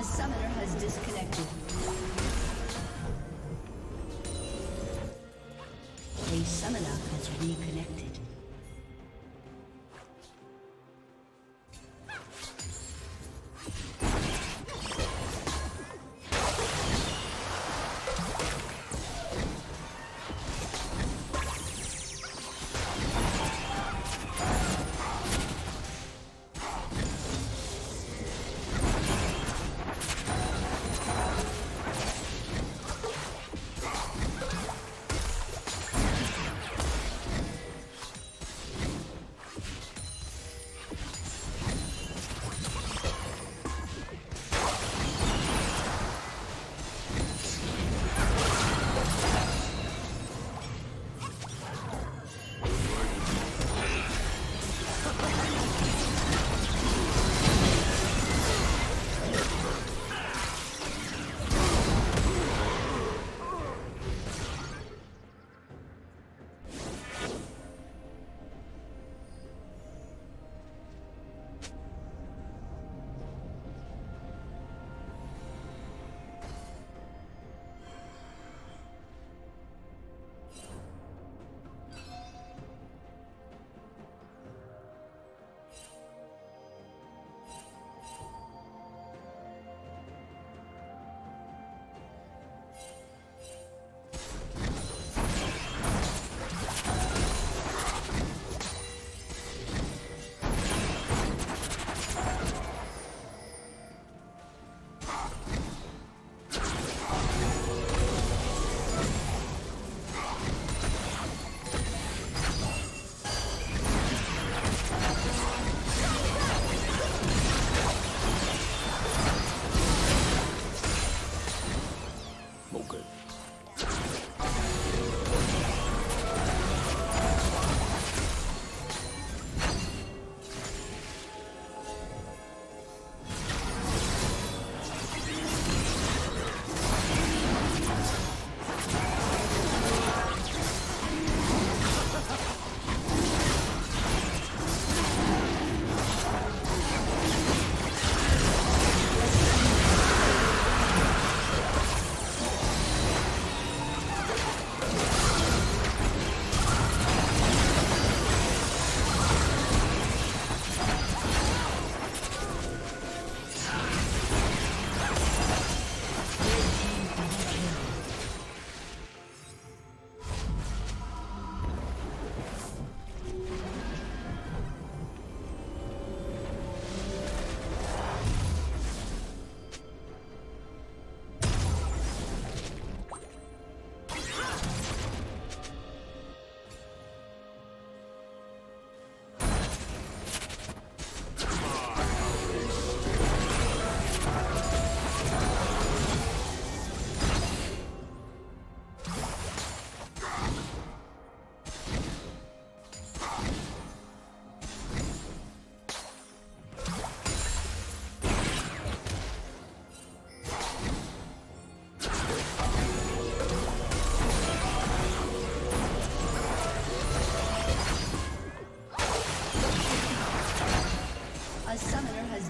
A summoner has disconnected. A summoner has reconnected.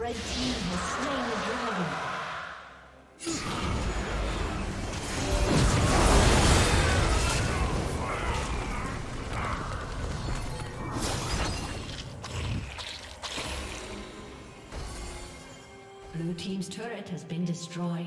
Red Team has slain the dragon. Blue Team's turret has been destroyed.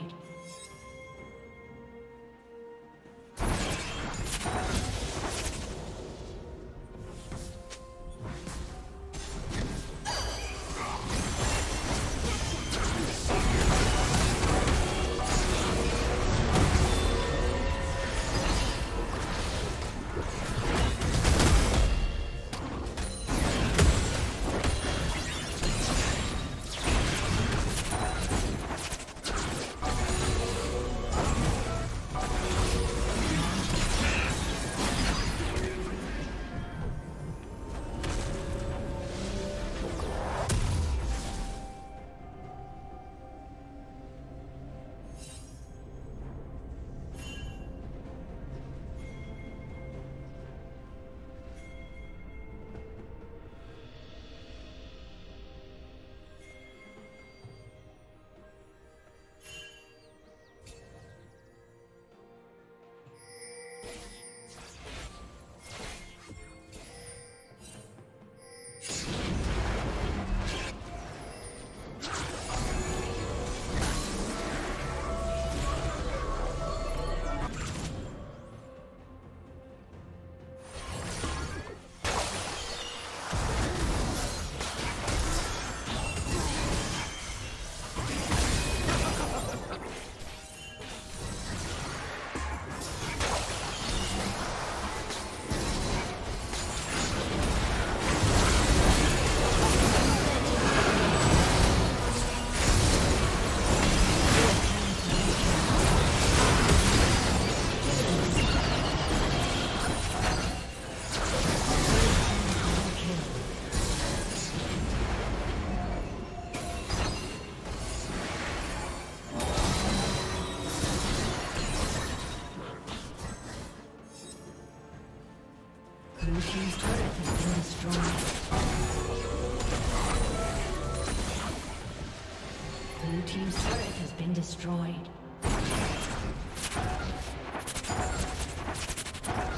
Destroyed.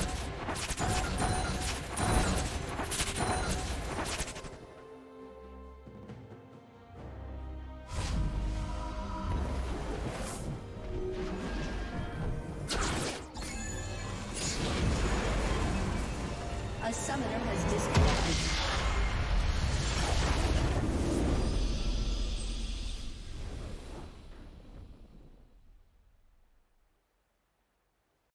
A summoner has disconnected.